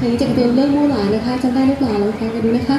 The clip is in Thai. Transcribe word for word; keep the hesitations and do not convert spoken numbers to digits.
ใครจะเป็นเรื่องมู่หลานนะคะจำได้หรือเปล่าลองฟังกันดูนะคะ